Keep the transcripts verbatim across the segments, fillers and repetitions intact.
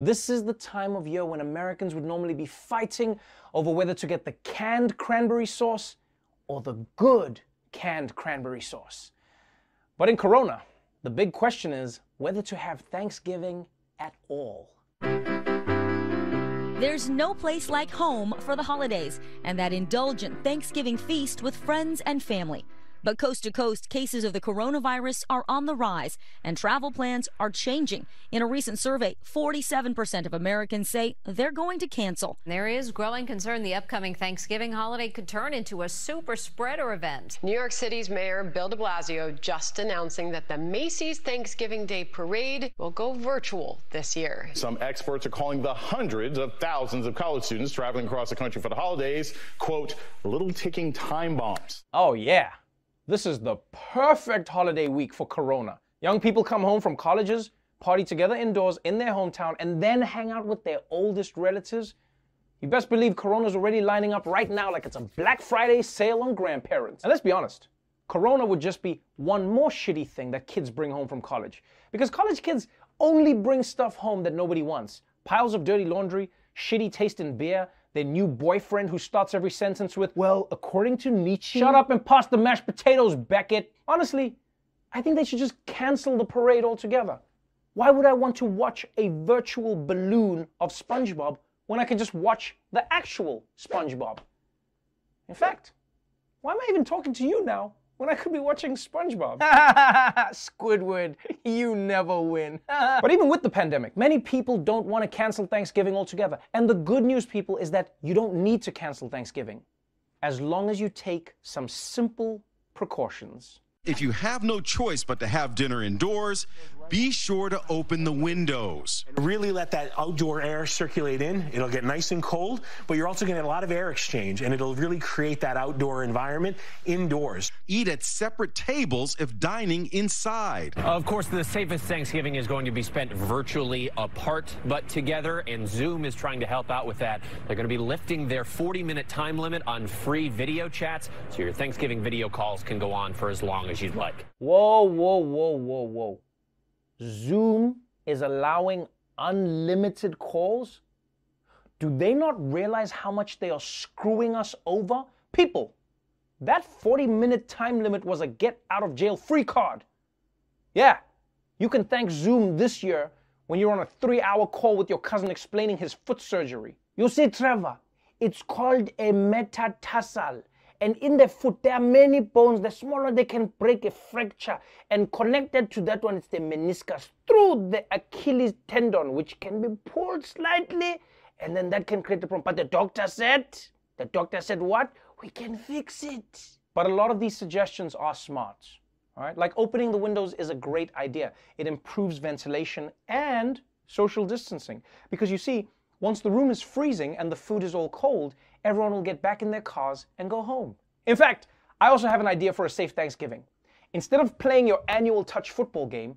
This is the time of year when Americans would normally be fighting over whether to get the canned cranberry sauce or the good canned cranberry sauce. But in Corona, the big question is whether to have Thanksgiving at all. There's no place like home for the holidays and that indulgent Thanksgiving feast with friends and family. But coast to coast, cases of the coronavirus are on the rise and travel plans are changing. In a recent survey, forty-seven percent of Americans say they're going to cancel. There is growing concern the upcoming Thanksgiving holiday could turn into a super spreader event. New York City's Mayor Bill de Blasio just announcing that the Macy's Thanksgiving Day Parade will go virtual this year. Some experts are calling the hundreds of thousands of college students traveling across the country for the holidays, quote, little ticking time bombs. Oh, yeah. This is the perfect holiday week for Corona. Young people come home from colleges, party together indoors in their hometown, and then hang out with their oldest relatives. You best believe Corona's already lining up right now like it's a Black Friday sale on grandparents. And let's be honest, Corona would just be one more shitty thing that kids bring home from college. Because college kids only bring stuff home that nobody wants. Piles of dirty laundry, shitty taste in beer, their new boyfriend who starts every sentence with, well, according to Nietzsche... Shut up and pass the mashed potatoes, Beckett. Honestly, I think they should just cancel the parade altogether. Why would I want to watch a virtual balloon of SpongeBob when I can just watch the actual SpongeBob? In fact, why am I even talking to you now when I could be watching SpongeBob? Squidward, you never win. But even with the pandemic, many people don't want to cancel Thanksgiving altogether. And the good news, people, is that you don't need to cancel Thanksgiving as long as you take some simple precautions. If you have no choice but to have dinner indoors, be sure to open the windows. Really let that outdoor air circulate in. It'll get nice and cold, but you're also going to get a lot of air exchange, and it'll really create that outdoor environment indoors. Eat at separate tables if dining inside. Of course, the safest Thanksgiving is going to be spent virtually apart, but together, and Zoom is trying to help out with that. They're going to be lifting their forty minute time limit on free video chats, so your Thanksgiving video calls can go on for as long as you'd like. Whoa, whoa, whoa, whoa, whoa. Zoom is allowing unlimited calls? Do they not realize how much they are screwing us over? People, that forty minute time limit was a get out of jail free card. Yeah, you can thank Zoom this year when you're on a three hour call with your cousin explaining his foot surgery. You see, Trevor, it's called a metatarsal. And in the foot, there are many bones. The smaller they can break a fracture. And connected to that one is the meniscus through the Achilles tendon, which can be pulled slightly. And then that can create a problem. But the doctor said, the doctor said what? We can fix it. But a lot of these suggestions are smart. All right? Like opening the windows is a great idea. It improves ventilation and social distancing. Because you see, once the room is freezing and the food is all cold, everyone will get back in their cars and go home. In fact, I also have an idea for a safe Thanksgiving. Instead of playing your annual touch football game,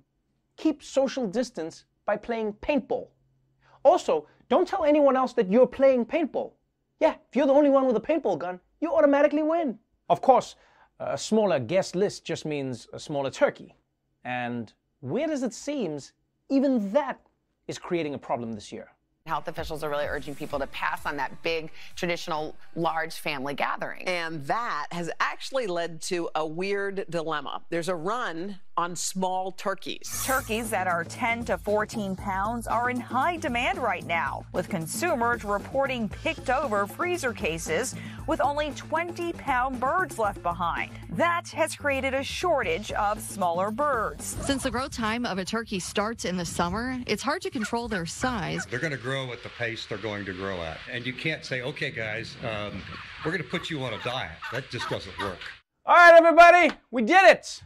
keep social distance by playing paintball. Also, don't tell anyone else that you're playing paintball. Yeah, if you're the only one with a paintball gun, you automatically win. Of course, a smaller guest list just means a smaller turkey. And weird as it seems, even that is creating a problem this year. Health officials are really urging people to pass on that big, traditional, large family gathering. And that has actually led to a weird dilemma. There's a run on small turkeys. Turkeys that are ten to fourteen pounds are in high demand right now, with consumers reporting picked over freezer cases with only twenty pound birds left behind. That has created a shortage of smaller birds. Since the growth time of a turkey starts in the summer, it's hard to control their size. They're going to grow at the pace they're going to grow at. And you can't say, okay, guys, um, we're going to put you on a diet. That just doesn't work. All right, everybody, we did it.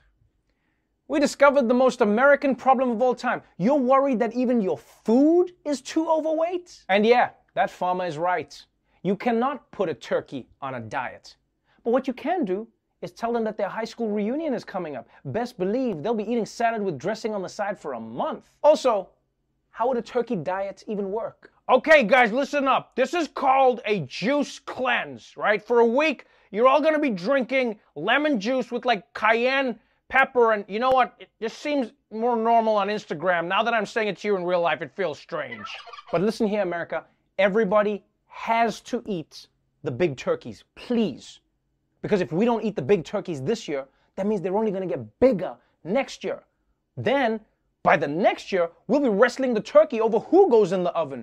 We discovered the most American problem of all time. You're worried that even your food is too overweight? And yeah, that farmer is right. You cannot put a turkey on a diet. But what you can do is tell them that their high school reunion is coming up. Best believe they'll be eating salad with dressing on the side for a month. Also, how would a turkey diet even work? Okay, guys, listen up. This is called a juice cleanse, right? For a week, you're all gonna be drinking lemon juice with like cayenne pepper, and you know what? It just seems more normal on Instagram. Now that I'm saying it to you in real life, it feels strange. But listen here, America. Everybody has to eat the big turkeys, please. Because if we don't eat the big turkeys this year, that means they're only going to get bigger next year. Then, by the next year, we'll be wrestling the turkey over who goes in the oven.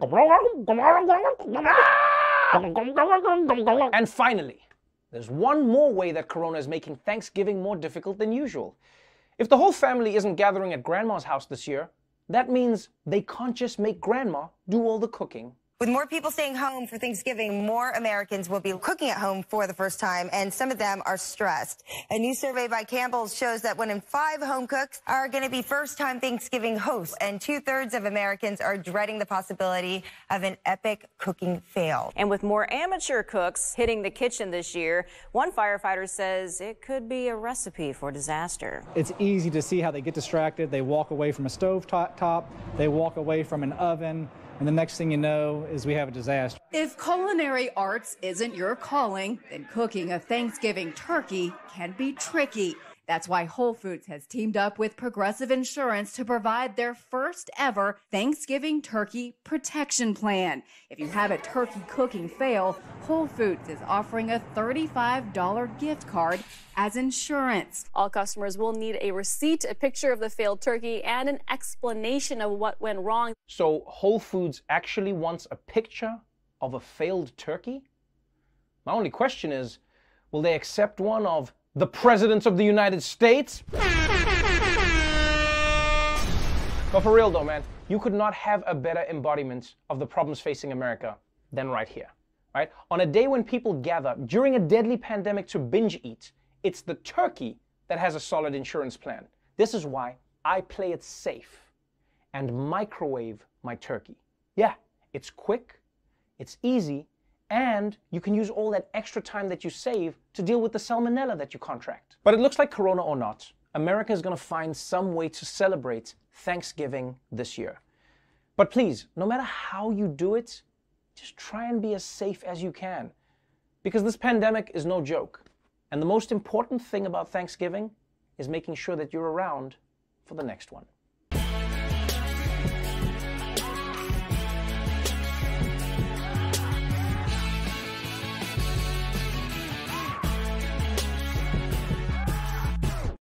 And finally, there's one more way that Corona is making Thanksgiving more difficult than usual. If the whole family isn't gathering at Grandma's house this year, that means they can't just make Grandma do all the cooking. With more people staying home for Thanksgiving, more Americans will be cooking at home for the first time, and some of them are stressed. A new survey by Campbell's shows that one in five home cooks are going to be first-time Thanksgiving hosts, and two-thirds of Americans are dreading the possibility of an epic cooking fail. And with more amateur cooks hitting the kitchen this year, one firefighter says it could be a recipe for disaster. It's easy to see how they get distracted. They walk away from a stove top, they walk away from an oven, and the next thing you know is we have a disaster. If culinary arts isn't your calling, then cooking a Thanksgiving turkey can be tricky. That's why Whole Foods has teamed up with Progressive Insurance to provide their first ever Thanksgiving turkey protection plan. If you have a turkey cooking fail, Whole Foods is offering a thirty-five dollar gift card as insurance. All customers will need a receipt, a picture of the failed turkey, and an explanation of what went wrong. So Whole Foods actually wants a picture of a failed turkey? My only question is, will they accept one of the presidents of the United States? But for real though, man, you could not have a better embodiment of the problems facing America than right here, right? On a day when people gather during a deadly pandemic to binge eat, it's the turkey that has a solid insurance plan. This is why I play it safe and microwave my turkey. Yeah, it's quick, it's easy, and you can use all that extra time that you save to deal with the salmonella that you contract. But it looks like Corona or not, America is going to find some way to celebrate Thanksgiving this year. But please, no matter how you do it, just try and be as safe as you can. Because this pandemic is no joke. And the most important thing about Thanksgiving is making sure that you're around for the next one.